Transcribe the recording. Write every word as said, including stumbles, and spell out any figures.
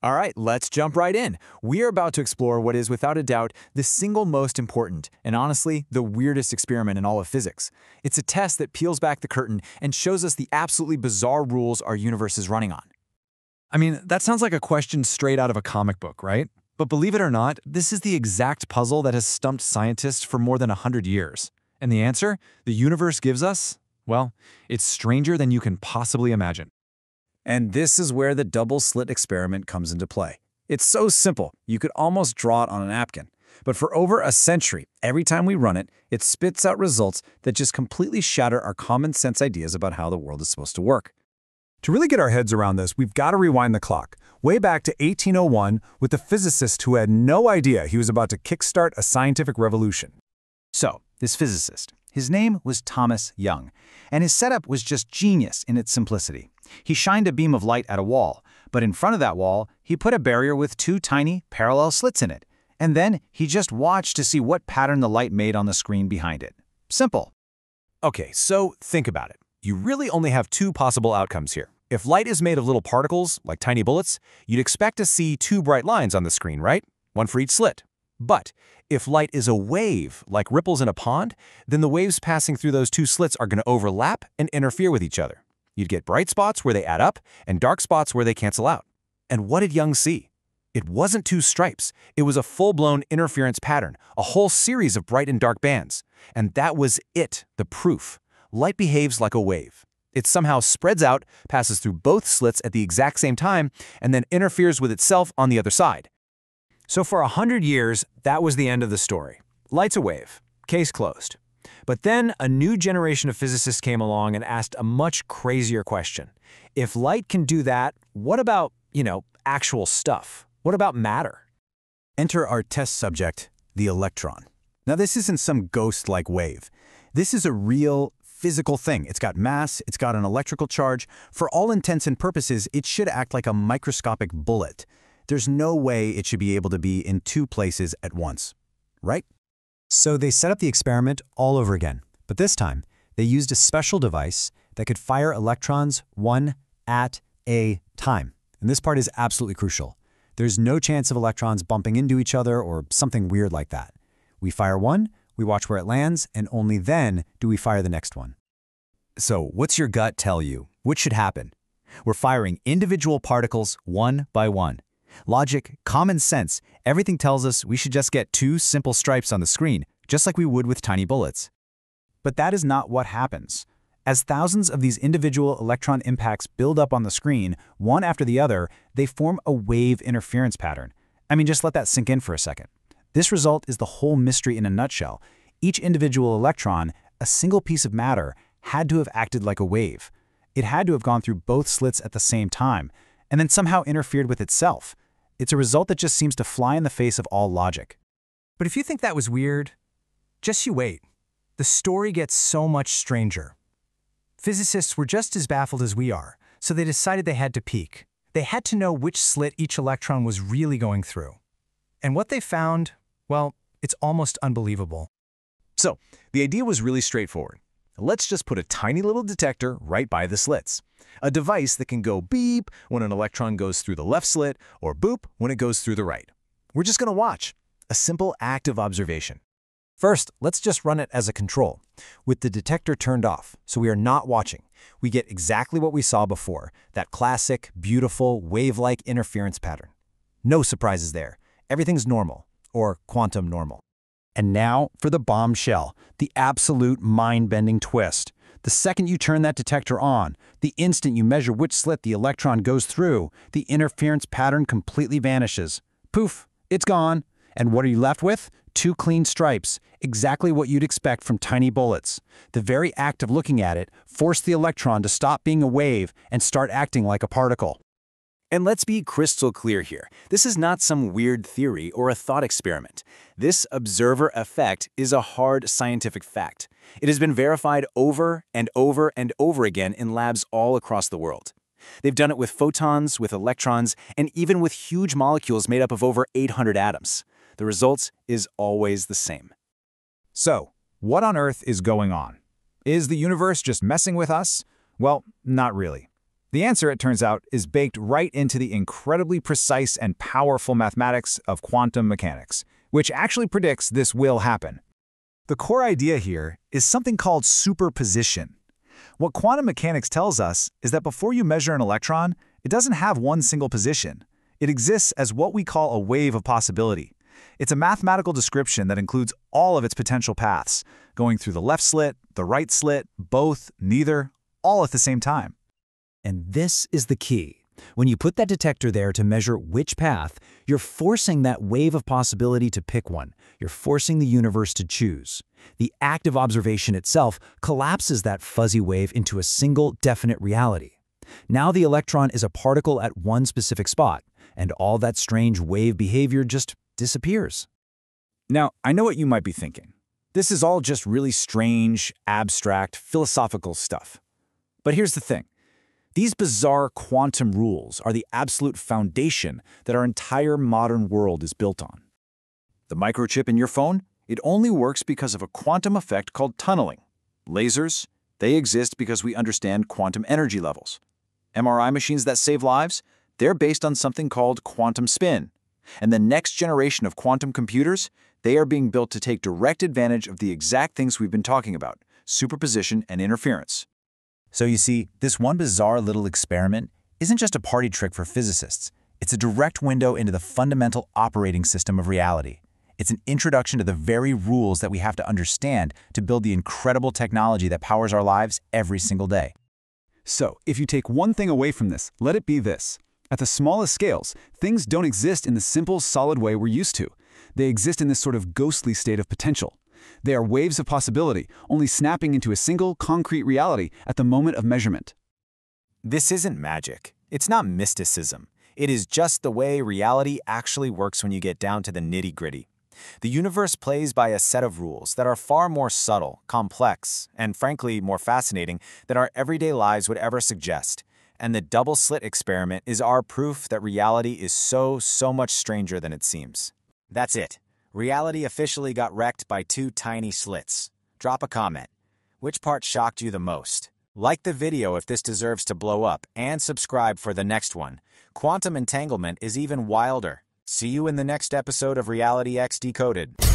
All right, let's jump right in. We are about to explore what is, without a doubt, the single most important, and honestly, the weirdest experiment in all of physics. It's a test that peels back the curtain and shows us the absolutely bizarre rules our universe is running on. I mean, that sounds like a question straight out of a comic book, right? But believe it or not, this is the exact puzzle that has stumped scientists for more than one hundred years. And the answer the universe gives us? Well, it's stranger than you can possibly imagine. And this is where the double-slit experiment comes into play. It's so simple, you could almost draw it on a napkin. But for over a century, every time we run it, it spits out results that just completely shatter our common sense ideas about how the world is supposed to work. To really get our heads around this, we've got to rewind the clock, way back to eighteen oh one with a physicist who had no idea he was about to kickstart a scientific revolution. So, this physicist, his name was Thomas Young, and his setup was just genius in its simplicity. He shined a beam of light at a wall, but in front of that wall, he put a barrier with two tiny, parallel slits in it, and then he just watched to see what pattern the light made on the screen behind it. Simple. Okay, so think about it. You really only have two possible outcomes here. If light is made of little particles, like tiny bullets, you'd expect to see two bright lines on the screen, right? One for each slit. But if light is a wave, like ripples in a pond, then the waves passing through those two slits are going to overlap and interfere with each other. You'd get bright spots where they add up and dark spots where they cancel out. And what did Young see? It wasn't two stripes. It was a full-blown interference pattern, a whole series of bright and dark bands. And that was it, the proof. Light behaves like a wave. It somehow spreads out, passes through both slits at the exact same time, and then interferes with itself on the other side. So for a hundred years, that was the end of the story. Light's a wave. Case closed. But then a new generation of physicists came along and asked a much crazier question. If light can do that, what about, you know, actual stuff? What about matter? Enter our test subject, the electron. Now this isn't some ghost-like wave. This is a real physical thing. It's got mass, it's got an electrical charge. For all intents and purposes, it should act like a microscopic bullet. There's no way it should be able to be in two places at once, right? So they set up the experiment all over again, but this time they used a special device that could fire electrons one at a time. And this part is absolutely crucial. There's no chance of electrons bumping into each other or something weird like that. We fire one, we watch where it lands, and only then do we fire the next one. So what's your gut tell you? What should happen? We're firing individual particles one by one. Logic, common sense, everything tells us we should just get two simple stripes on the screen, just like we would with tiny bullets. But that is not what happens. As thousands of these individual electron impacts build up on the screen, one after the other, they form a wave interference pattern. I mean, just let that sink in for a second. This result is the whole mystery in a nutshell. Each individual electron, a single piece of matter, had to have acted like a wave. It had to have gone through both slits at the same time, and then somehow interfered with itself. It's a result that just seems to fly in the face of all logic. But if you think that was weird, just you wait. The story gets so much stranger. Physicists were just as baffled as we are, so they decided they had to peek. They had to know which slit each electron was really going through. And what they found, well, it's almost unbelievable. So, the idea was really straightforward. Let's just put a tiny little detector right by the slits. A device that can go beep when an electron goes through the left slit or boop when it goes through the right. We're just going to watch. A simple act of observation. First, let's just run it as a control, with the detector turned off, so we are not watching. We get exactly what we saw before, that classic, beautiful, wave-like interference pattern. No surprises there. Everything's normal, or quantum normal. And now for the bombshell, the absolute mind-bending twist. The second you turn that detector on, the instant you measure which slit the electron goes through, the interference pattern completely vanishes. Poof, it's gone. And what are you left with? Two clean stripes, exactly what you'd expect from tiny bullets. The very act of looking at it forced the electron to stop being a wave and start acting like a particle. And let's be crystal clear here. This is not some weird theory or a thought experiment. This observer effect is a hard scientific fact. It has been verified over and over and over again in labs all across the world. They've done it with photons, with electrons, and even with huge molecules made up of over eight hundred atoms. The result is always the same. So, what on earth is going on? Is the universe just messing with us? Well, not really. The answer, it turns out, is baked right into the incredibly precise and powerful mathematics of quantum mechanics, which actually predicts this will happen. The core idea here is something called superposition. What quantum mechanics tells us is that before you measure an electron, it doesn't have one single position. It exists as what we call a wave of possibility. It's a mathematical description that includes all of its potential paths, going through the left slit, the right slit, both, neither, all at the same time. And this is the key. When you put that detector there to measure which path, you're forcing that wave of possibility to pick one. You're forcing the universe to choose. The act of observation itself collapses that fuzzy wave into a single definite reality. Now the electron is a particle at one specific spot, and all that strange wave behavior just disappears. Now, I know what you might be thinking. This is all just really strange, abstract, philosophical stuff. But here's the thing. These bizarre quantum rules are the absolute foundation that our entire modern world is built on. The microchip in your phone, it only works because of a quantum effect called tunneling. Lasers, they exist because we understand quantum energy levels. M R I machines that save lives, they're based on something called quantum spin. And the next generation of quantum computers, they are being built to take direct advantage of the exact things we've been talking about, superposition and interference. So you see, this one bizarre little experiment isn't just a party trick for physicists. It's a direct window into the fundamental operating system of reality. It's an introduction to the very rules that we have to understand to build the incredible technology that powers our lives every single day. So, if you take one thing away from this, let it be this. At the smallest scales, things don't exist in the simple, solid way we're used to. They exist in this sort of ghostly state of potential. They are waves of possibility, only snapping into a single, concrete reality at the moment of measurement. This isn't magic. It's not mysticism. It is just the way reality actually works when you get down to the nitty-gritty. The universe plays by a set of rules that are far more subtle, complex, and frankly more fascinating than our everyday lives would ever suggest. And the double-slit experiment is our proof that reality is so, so much stranger than it seems. That's it. Reality officially got wrecked by two tiny slits. Drop a comment. Which part shocked you the most? Like the video if this deserves to blow up, and subscribe for the next one. Quantum entanglement is even wilder. See you in the next episode of Reality X Decoded.